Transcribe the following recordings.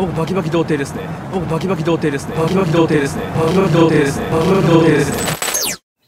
僕バキバキ童貞ですね。僕バキバキ童貞ですね。バキバキ童貞ですね。バキバキ童貞ですね。バキバキ童貞ですね。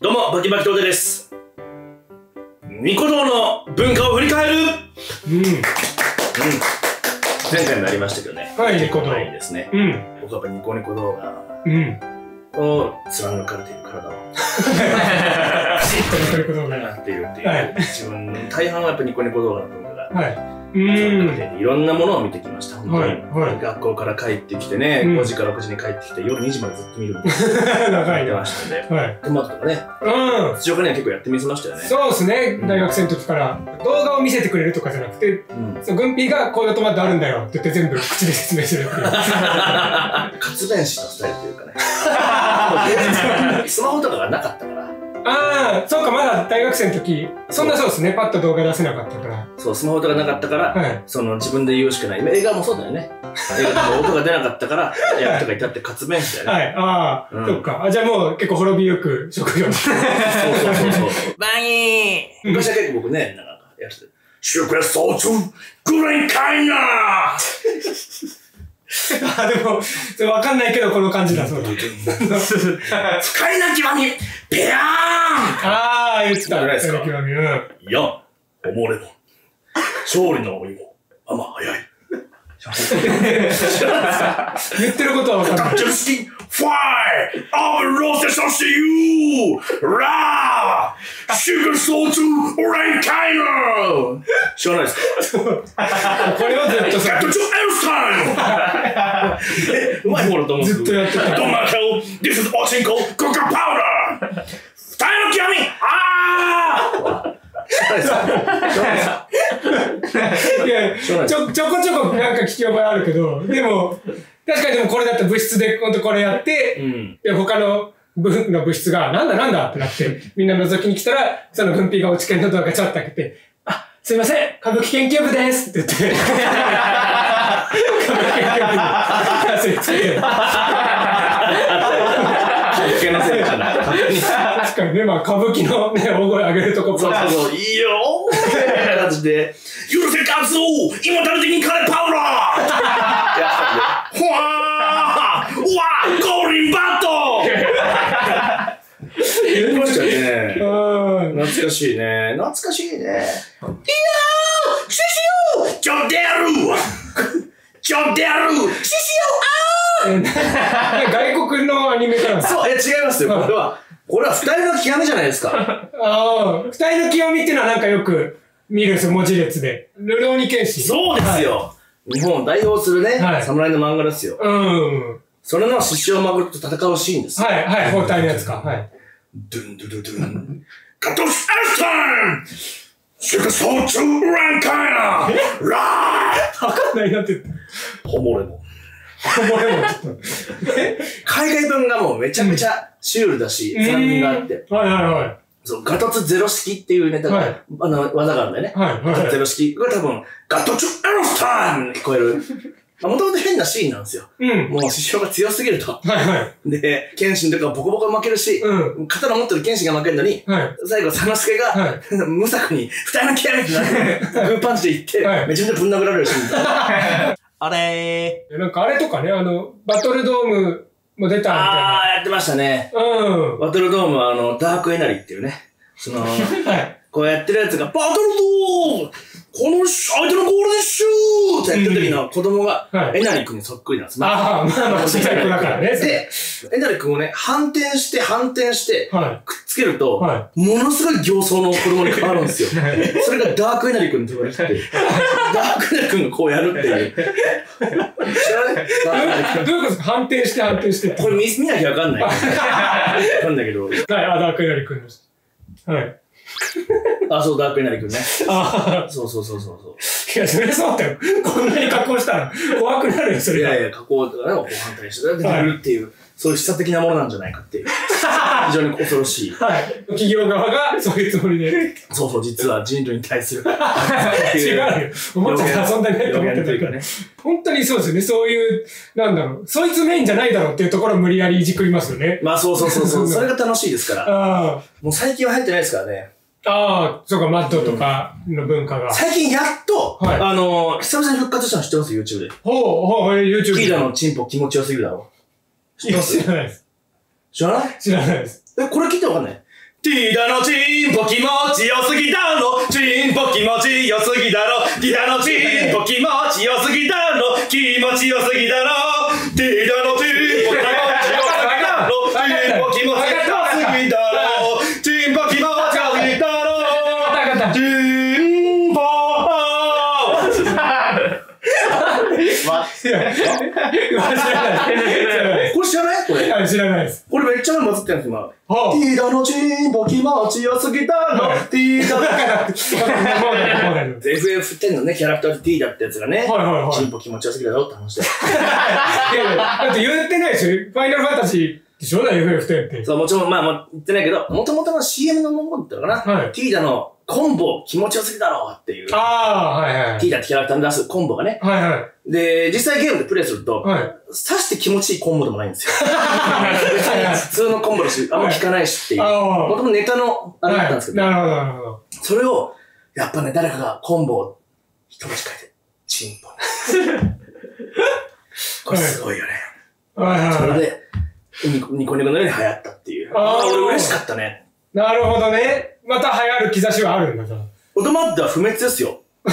どうもバキバキ童貞です。ニコ動の文化を振り返る。前回になりましたけどね。はい、ニコ動ですね。僕はやっぱニコニコ動画を貫かれている体を。きちっとニコニコ動画になっているっていう。自分の大半はやっぱニコニコ動画の文化が。はい。いろんなものを見てきました。学校から帰ってきてね、5時から6時に帰ってきて、夜2時までずっと見るんです。長い。見てましたんで。トマトとかね。土岡には結構やってみせましたよね。そうですね。大学生の時から動画を見せてくれるとかじゃなくて、軍ピーがこういうトマトあるんだよって言って全部口で説明するっていう。活弁士のスタイルというかね。スマホとかがなかったから。ああ、そうか、まだ大学生の時、そんなそうですね、パッと動画出せなかったから。そう、スマホとかなかったから、はい、その自分で言うしかない。映画もそうだよね。映画とか音が出なかったから、いや、とか言ったって活弁したよね。はい、ああ、そっか。じゃあもう結構滅びよく職業に。そうそうそうそう。バニー昔は結構僕ね、なんかやってて、シュークレスソーチューグレイカイナーあ、でも、それわかんないけど、この感じだそうだ。不快な極み、ペアーン！ああ、言ってたぐらいですか。いや、おもれも、勝利のお芋、あま早い。言ってることはわかんない。ダッチャルスキン、ファイアブローセションシユーラーシュガーソーチューオレンカイナー知らないですかこれはずっとさ。ガッチャルスキンエルスタイムうまいものと思ってずっとやってた。ドンマーケル、This is オチンコ、クッカーパウダー二人の極みあーいや、ちょこちょこなんか聞き覚えあるけど、でも、確かにでもこれだったら部室で本当これやって、で、他の部の部室が、なんだなんだってなって、みんな覗きに来たら、その軍備が落ち券のドアがちょっと開けて、あ、すいません、歌舞伎研究部ですって言って、歌舞伎研究部に話をつけて。確かにね、まあ歌舞伎のね、大声上げるとこから。そうそう、いいよーって感じで、許せカツオ今誰的にカレーパウラーほわーうわーゴーリンバット言いましたね。懐かしいね。懐かしいね。いやーシュシューちょでやるちょでやるシュシューあー外国のアニメから。そう、違いますよ、これは。これは二人の極みじゃないですか。ああ、二人の極みっていうのはなんかよく見るんですよ、文字列で。るろうに剣心。そうですよ。日本を代表するね、侍の漫画ですよ。それの獅子をまぐると戦うシーンです。はい、はい、包帯のやつか。はい。ドゥンドゥドゥドゥン。カトスアルスタンシュクソーチューランカイナーラーわかんないなって言って。ホモレモン。海外文がもうめちゃめちゃシュールだし、残念があって。そう、ガトツゼロ式っていうね、技があるんだよね。ガトツゼロ式が多分、ガトチュエロスタンって聞こえる。もともと変なシーンなんですよ。もう、師匠が強すぎると。で、剣心とかボコボコ負けるし、刀持ってる剣心が負けるのに、最後、佐之助が、無策に、二人の剣みたいな、グーパンチでいって、めちゃめちゃぶん殴られるシーンだ。あれー。なんかあれとかね、バトルドームも出たみたいな。ああ、やってましたね。バトルドームはダークエナリっていうね。その、こうやってるやつが、バトルドームこの相手のゴールでシューってやってる時の子供が、エナリ君にそっくりなんです。ああ、まあまあ、小さい子だからね。で、エナリ君をね、反転して、反転して、くっつけると、ものすごい形相の子供に変わるんですよ。それがダークエナリ君って言われてて。ダークエナリ君がこうやるっていう。知らない？どういうことですか？反転して反転して。これ見なきゃわかんない。わかんないけど。はい、あ、ダークエナリ君です。はい。あ、そう、ダークエナリ君ね。ああ。そうそうそうそう。いや、それそうだよ。こんなに加工したら怖くなるよ、それ。いやいや、加工とかね、こう反対して、出るっていう、そういう示唆的なものなんじゃないかっていう。非常に恐ろしい。はい。企業側がそういうつもりで。そうそう、実は人類に対する。違うよ。思ったら遊んでないと思ってたからね。本当にそうですよね。そういう、なんだろう。そいつメインじゃないだろうっていうところを無理やりいじくりますよね。まあ、そうそうそう。それが楽しいですから。もう最近は入ってないですからね。ああ、そうか、マッドとかの文化が。最近やっと、はい、久々に復活したの知ってます ?YouTube で。ほうほう、YouTube で。ピーダのチンポ気持ちよすぎるだろ。いや、知らないです。知らない?知らないです。え、これ聞いてわかんない?ティーダのチンポ気持ちよすぎだろ、チンポ気持ちよすぎだろ、ティーダのチンポ気持ちよすぎだろ、気持ちよすぎだろ、ティーダのチンポ気持ちよすぎだろ、チンポ気持ちよすぎだろ、チンポ気持ちよすぎだろ、チンポー。これ知らない?これ知らないです。めっちゃ混ざってるんです、今。ティーダのチンポ気持ちよすぎだろ、ティーダのチンポ気持ちよすぎだろ。FF10 のね、キャラクターでティーダってやつがね、チンポ気持ちよすぎだろって話だよ。だって言ってないでしょ、ファイナルファンタジーでしょ、FF10 って。そう、もちろん、まあ言ってないけど、もともとの CM のものだったかな、ティーダのコンボ気持ちよすぎだろっていう。ああ、はいはい。ティーダってキャラクターに出すコンボがね。はいはい。で、実際ゲームでプレイすると、刺して気持ちいいコンボでもないんですよ。普通のコンボだし、あんま効かないしっていう。もともとネタのあれだったんですけど。なるほど、なるほど。それを、やっぱね、誰かがコンボを一文字書いて、チンポ。これすごいよね。それで、ニコニコのように流行ったっていう。俺嬉しかったね。なるほどね。また流行る兆しはあるんだじゃあ。オトマッドは不滅ですよ。テ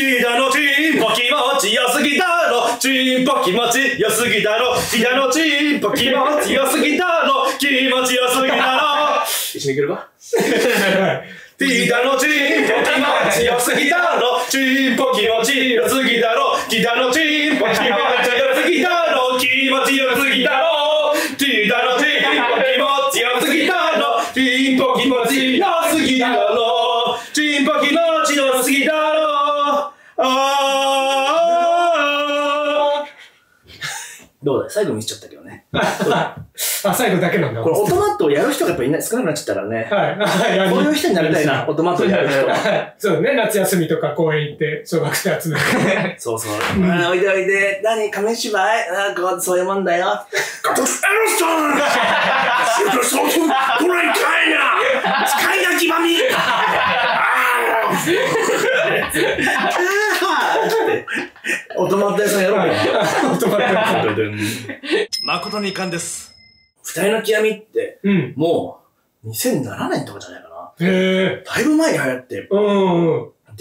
ィーダのチンポ気持ちよすぎだろ、チンポ気持ちよすぎだろ、ティーダのチンポ気持ちよすぎだろ、気持ちよすぎだろ。一緒にいけるか。ティーダのチンポ気持ちよすぎだろ、チンポ気持ちよすぎだろ、ティーダのチンポ気持ちよすぎだろ、気持ちよすぎだろ、ティーダのチンポ気持ちよすぎだろ、チンポ気持ちよすぎだろ、チンポ気持ちよすぎだろ。どうだ、最後見せちゃったけどね。あ、最後だけなんだ。これ、オトマットをやる人がやっぱいない、少なくなっちゃったらね。はい。こういう人になりたいな、オトマットをやる人。そうね、夏休みとか公園行って、小学生集めて。そうそう。おいでおいで、何、紙芝居なんか、そういうもんだよ。ガトスエロストンシュートソート、これいかいな使いがきまみオトマット屋さんやろうよ。オトマット屋さん。誠に遺憾です。二人の極みって、もう2007年とかじゃないかな。へぇ。だいぶ前に流行って。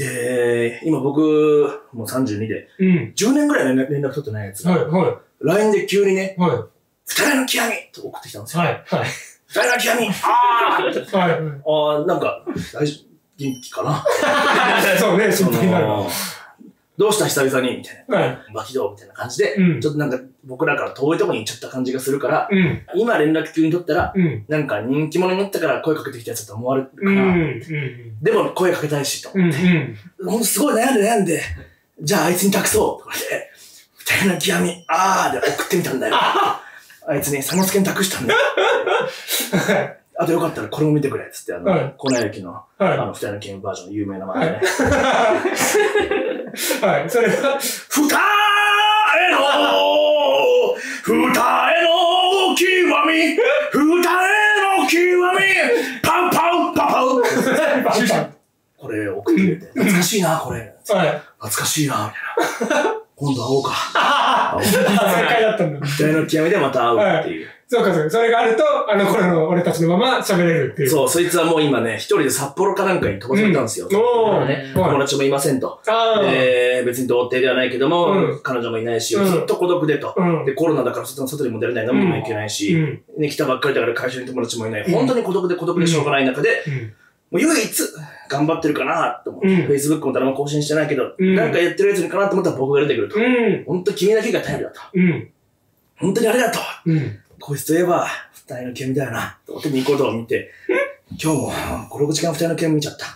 で、今僕、もう32で、10年ぐらい連絡取ってないやつが、LINE で急にね、二人の極みと送ってきたんですよ。二人の極みあーなんか、元気かな。そうね、心配になるわ。どうした久々にみたいな。バキドーみたいな感じで、ちょっとなんか僕らから遠いとこに行っちゃった感じがするから、今連絡急に取ったら、なんか人気者になったから声かけてきたやつだと思われるから、でも声かけたいしと思って、ほんとすごい悩んで、じゃああいつに託そうとかで、二人の極み、あーで送ってみたんだよ。あいつね、佐野助に託したんだよ。あとよかったらこれも見てくれっつって、粉雪の、二人の極みバージョンの有名な漫画ね。はい、それは、二重の、二重の極み、二重の極み、パンパンパンパン。これ送ってくれて、懐かしいな、これ。懐かしいな、みたいな。今度会おうか。正解だったんだ。二重の極みでまた会うっていう。そうかそうか。それがあると、あの頃の俺たちのまま喋れるっていう。そう、そいつはもう今ね、一人で札幌かなんかに飛ばされたんですよ。友達もいませんと。別に童貞ではないけども、彼女もいないし、ずっと孤独でと。で、コロナだから外にも出れない、飲みにも行けないし、来たばっかりだから会社に友達もいない。本当に孤独でしょうがない中で、もう唯一、頑張ってるかなと思って、Facebook も誰も更新してないけど、なんかやってるやつにかなと思ったら僕が出てくると。本当君だけが頼りだと。本当にありがとう。こいつといえば、二人の剣みたいな。と思ってニコ動を見て、今日も5、6時間二人の剣見ちゃった。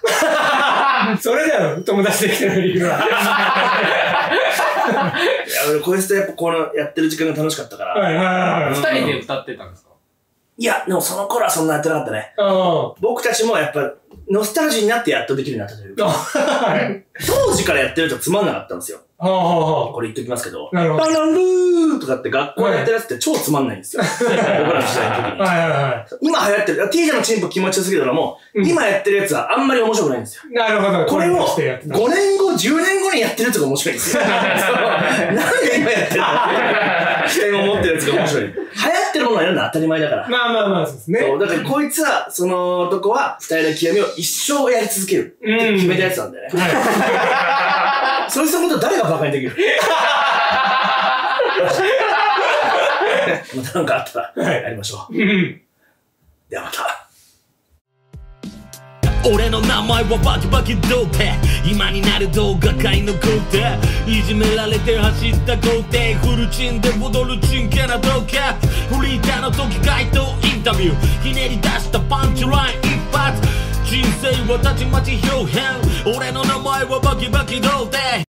それだよ、友達できてる理由は。いや、俺こいつとやっぱこの、やってる時間が楽しかったから。二人で歌ってたんですかいや、でもその頃はそんなやってなかったね。僕たちもやっぱ、ノスタルジーになってやっとできるようになったというか、当時からやってるとつまんなかったんですよ。これ言っときますけど、バナルーとかって学校でやってるやつって超つまんないんですよ。僕らの時代の時に。今流行ってる、T 社のチンポ気持ちよすぎるのも、今やってるやつはあんまり面白くないんですよ。なるほど。これを5年後、10年後にやってるやつが面白いんですよ。なんで今やってるの？期待を持ってるやつが面白い。流行ってるものをやるのは当たり前だから。まあまあまあ、そうですね。だからこいつは、その男は二人の極みを一生やり続けるって決めたやつなんだよね。それすること誰がバカにできる？また何かあったらやりましょう。ではまた。俺の名前はバキバキ童貞、今になる動画界の皇帝、いじめられて走った皇帝、フルチンで戻るチンケな動画、フリーターの時街頭インタビュー、ひねり出したパンチライン一発、人生はたちまち表変、俺の名前はバキバキ童貞。